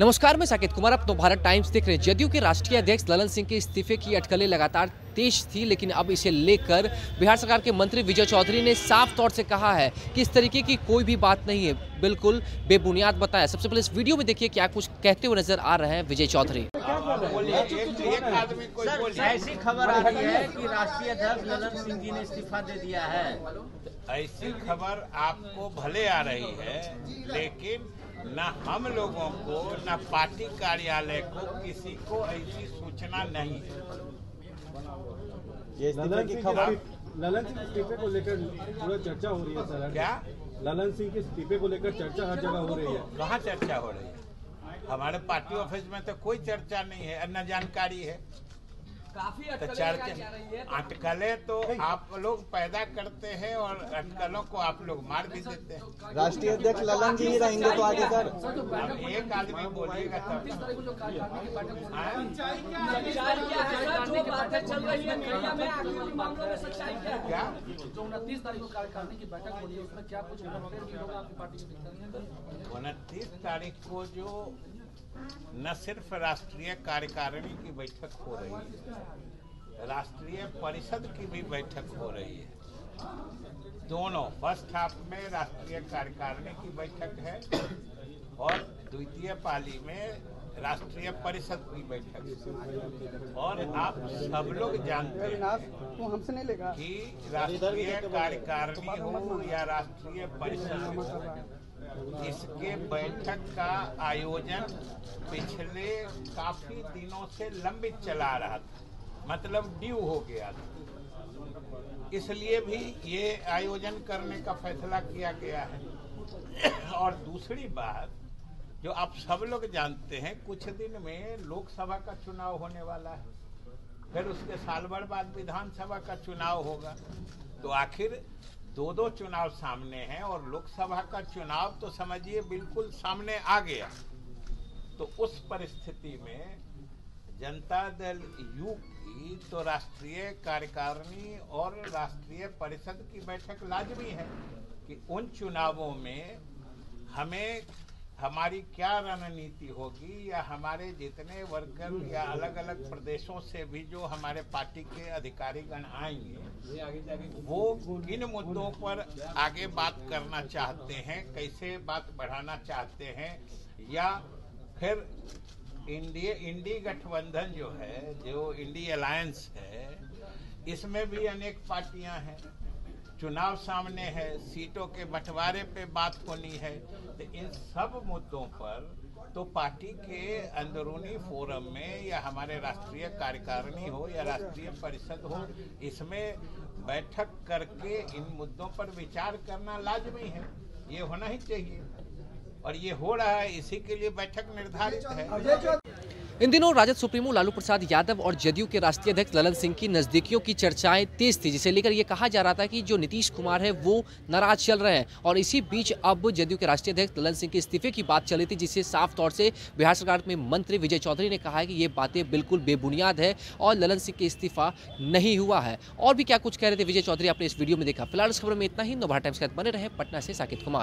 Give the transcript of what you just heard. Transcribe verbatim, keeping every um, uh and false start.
नमस्कार, मैं साकेत कुमार। आप तो भारत टाइम्स देख रहे हैं। जदयू के राष्ट्रीय अध्यक्ष ललन सिंह के इस्तीफे की अटकलें लगातार तेज थी, लेकिन अब इसे लेकर बिहार सरकार के मंत्री विजय चौधरी ने साफ तौर से कहा है कि इस तरीके की कोई भी बात नहीं है, बिल्कुल बेबुनियाद बताया। सबसे पहले इस वीडियो में देखिए क्या कुछ कहते हुए नजर आ रहे हैं विजय चौधरी। ऐसी खबर आ रही है कि राष्ट्रीय अध्यक्ष ललन सिंह जी ने इस्तीफा दे दिया है। ऐसी खबर आपको भले आ रही है, लेकिन ना हम लोगों को ना पार्टी कार्यालय को किसी को ऐसी सूचना नहीं है। ये ललन की खबर, ललन सिंह इस्तीफे को लेकर पूरा चर्चा हो रही है सर। क्या ललन सिंह के इस्तीफे को लेकर चर्चा हर जगह हो रही है? कहाँ चर्चा हो रही है? हमारे पार्टी ऑफिस में तो कोई चर्चा नहीं है, अन्य जानकारी है। काफी अटकलें तो आप लोग पैदा करते हैं और अटकलों को आप लोग मार भी देते हैं। राष्ट्रीय अध्यक्ष ललन जी ही रहेंगे तो आगे सर अब एक आदमी बोलिएगा तब। क्या उनतीस तारीख को कार्यकारिणी की बैठक हो रही है, उसमें क्या कुछ होगा? उनतीस तारीख को जो न सिर्फ राष्ट्रीय कार्यकारिणी की बैठक हो रही है, राष्ट्रीय परिषद की भी बैठक हो रही है। दोनों फर्स्ट हाफ में राष्ट्रीय कार्यकारिणी की बैठक है और द्वितीय पाली में राष्ट्रीय परिषद की बैठक। और आप सब लोग जानते हैं कि राष्ट्रीय कार्यकारिणी हो या राष्ट्रीय परिषद हो, इसके बैठक का आयोजन पिछले काफी दिनों से लंबित चला रहा था, मतलब ड्यू हो गया था। इसलिए भी ये आयोजन करने का फैसला किया गया है। और दूसरी बात जो आप सब लोग जानते हैं, कुछ दिन में लोकसभा का चुनाव होने वाला है, फिर उसके साल भर बाद विधानसभा का चुनाव होगा, तो आखिर दो दो चुनाव सामने हैं। और लोकसभा का चुनाव तो समझिए बिल्कुल सामने आ गया। तो उस परिस्थिति में जनता दल यू की तो राष्ट्रीय कार्यकारिणी और राष्ट्रीय परिषद की बैठक लाजमी है कि उन चुनावों में हमें हमारी क्या रणनीति होगी, या हमारे जितने वर्कर या अलग अलग प्रदेशों से भी जो हमारे पार्टी के अधिकारीगण आएंगे वो किन मुद्दों पर आगे बात करना चाहते हैं, कैसे बात बढ़ाना चाहते हैं। या फिर इंडी इंडी गठबंधन जो है, जो इंडी अलायंस है, इसमें भी अनेक पार्टियां हैं, चुनाव सामने है, सीटों के बंटवारे पे बात होनी है। तो इन सब मुद्दों पर तो पार्टी के अंदरूनी फोरम में या हमारे राष्ट्रीय कार्यकारिणी हो या राष्ट्रीय परिषद हो, इसमें बैठक करके इन मुद्दों पर विचार करना लाजमी है, ये होना ही चाहिए। और ये हो रहा है, इसी के लिए बैठक निर्धारित है। इन दिनों राजद सुप्रीमो लालू प्रसाद यादव और जदयू के राष्ट्रीय अध्यक्ष ललन सिंह की नज़दीकियों की चर्चाएं तेज थी, जिसे लेकर यह कहा जा रहा था कि जो नीतीश कुमार है वो नाराज चल रहे हैं। और इसी बीच अब जदयू के राष्ट्रीय अध्यक्ष ललन सिंह के इस्तीफे की बात चली थी, जिसे साफ तौर से बिहार सरकार में मंत्री विजय चौधरी ने कहा है कि ये बातें बिल्कुल बेबुनियाद है और ललन सिंह के इस्तीफा नहीं हुआ है। और भी क्या कुछ कह रहे थे विजय चौधरी, आपने इस वीडियो में देखा। फिलहाल इस खबर में इतना ही। भारत टाइम्स के साथ बने रहे। पटना से साकेत कुमार।